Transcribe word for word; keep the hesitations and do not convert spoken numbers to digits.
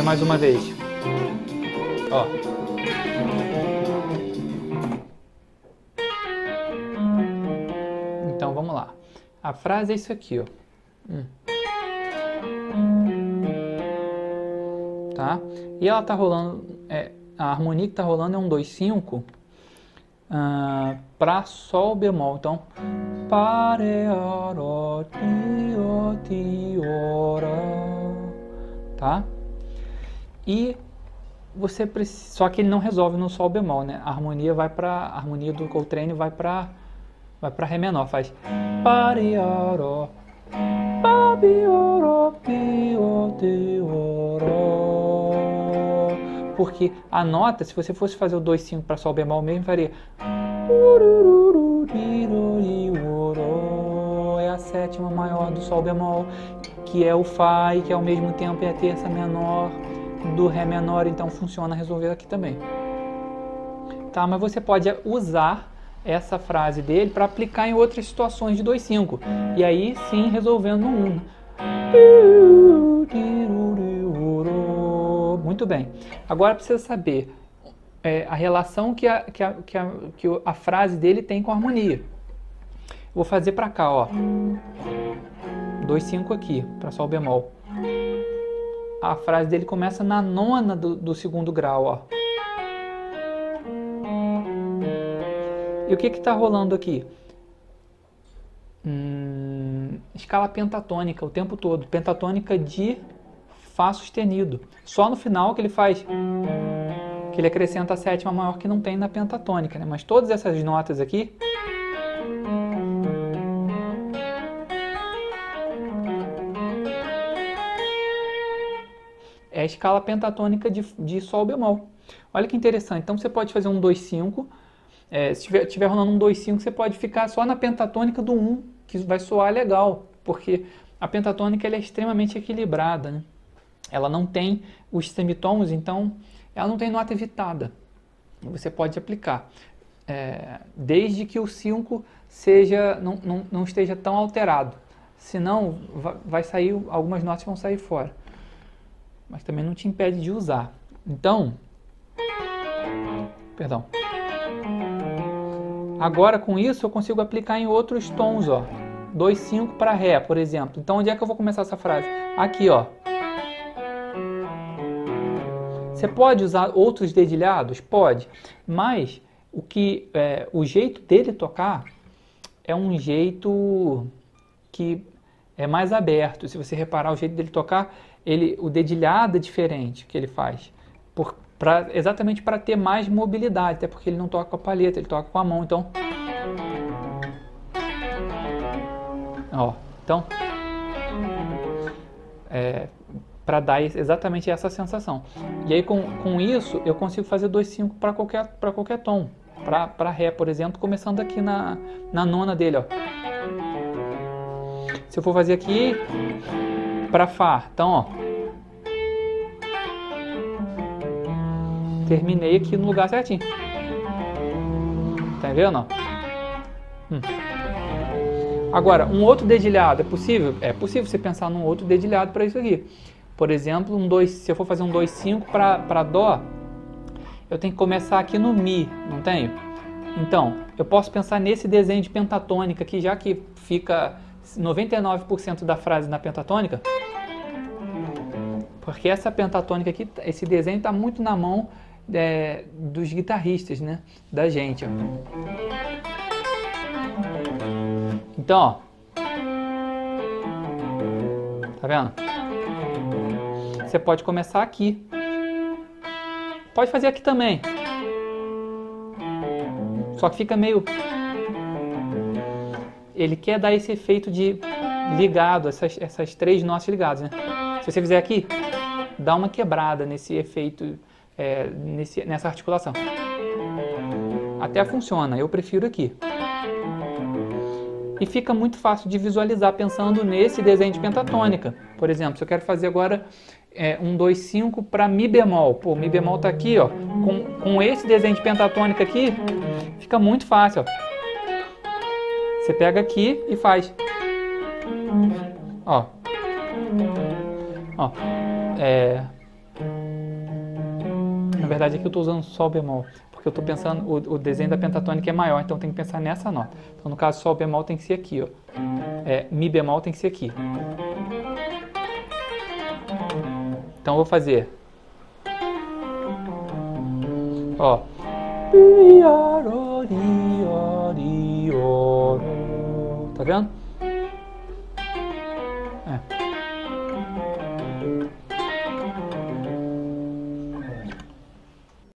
Vê mais uma vez. Ó. Então vamos lá. A frase é isso aqui, ó. Hum. Tá? E ela tá rolando, é, a harmonia que tá rolando é um, dois, cinco, ah, pra sol bemol. Então, tá? E você precisa, só que ele não resolve no sol bemol, né? A harmonia vai para a harmonia do Coltrane vai para vai para ré menor, faz porque a nota, se você fosse fazer o dois cinco para sol bemol mesmo, faria é a sétima maior do sol bemol, que é o Fá e que ao mesmo tempo é a terça menor do Ré menor, então funciona resolver aqui também. Tá, mas você pode usar essa frase dele para aplicar em outras situações de dois cinco e aí sim resolvendo um. Muito bem, agora precisa saber é, a relação que a, que, a, que, a, que a frase dele tem com a harmonia. Vou fazer para cá, ó, dois cinco aqui, para sol bemol. A frase dele começa na nona do, do segundo grau, ó. E o que que tá rolando aqui? Hum, escala pentatônica o tempo todo, pentatônica de Fá sustenido. Só no final que ele faz, que ele acrescenta a sétima maior que não tem na pentatônica, né? Mas todas essas notas aqui é a escala pentatônica de, de sol bemol. Olha que interessante. Então você pode fazer um dois cinco. É, se tiver, tiver rolando um dois cinco, você pode ficar só na pentatônica do um, que vai soar legal, porque a pentatônica ela é extremamente equilibrada, né? Ela não tem os semitons, então ela não tem nota evitada. Você pode aplicar, é, desde que o cinco seja, não, não, não esteja tão alterado. Senão, vai sair, algumas notas vão sair fora. Mas também não te impede de usar. Então, perdão. Agora com isso eu consigo aplicar em outros tons, ó. dois cinco para Ré, por exemplo. Então onde é que eu vou começar essa frase? Aqui, ó. Você pode usar outros dedilhados? Pode. Mas o que é, o jeito dele tocar é um jeito que é mais aberto. Se você reparar o jeito dele tocar, ele, o dedilhado é diferente que ele faz, por, pra, exatamente para ter mais mobilidade, até porque ele não toca com a palheta, ele toca com a mão, então... Ó, então... É, para dar exatamente essa sensação. E aí com, com isso eu consigo fazer dois cinco para qualquer, para qualquer tom, para Ré, por exemplo, começando aqui na, na nona dele, ó. Se eu for fazer aqui... para Fá, então ó, terminei aqui no lugar certinho, tá vendo? Ó? Hum. Agora, um outro dedilhado é possível? É possível você pensar num outro dedilhado para isso aqui. Por exemplo, um dois, se eu for fazer um dois cinco para Dó, eu tenho que começar aqui no Mi, não tenho? Então, eu posso pensar nesse desenho de pentatônica aqui, já que fica noventa e nove por cento da frase na pentatônica, porque essa pentatônica aqui, esse desenho está muito na mão é, dos guitarristas, né? Da gente. Ó. Então, ó, tá vendo? Você pode começar aqui, pode fazer aqui também, só que fica meio... Ele quer dar esse efeito de ligado, essas, essas três notas ligadas, né? Se você fizer aqui, dá uma quebrada nesse efeito, é, nesse, nessa articulação. Até funciona, eu prefiro aqui. E fica muito fácil de visualizar pensando nesse desenho de pentatônica. Por exemplo, se eu quero fazer agora é, um dois cinco para Mi bemol. Pô, Mi bemol tá aqui, ó. Com, com esse desenho de pentatônica aqui, fica muito fácil, ó. Você pega aqui e faz, ó, ó, é, verdade aqui eu estou usando Sol bemol, porque eu estou pensando, o, o desenho da pentatônica é maior, então tem que pensar nessa nota. Então no caso Sol bemol tem que ser aqui, ó. É, Mi bemol tem que ser aqui. Então eu vou fazer, ó. Tá vendo? É.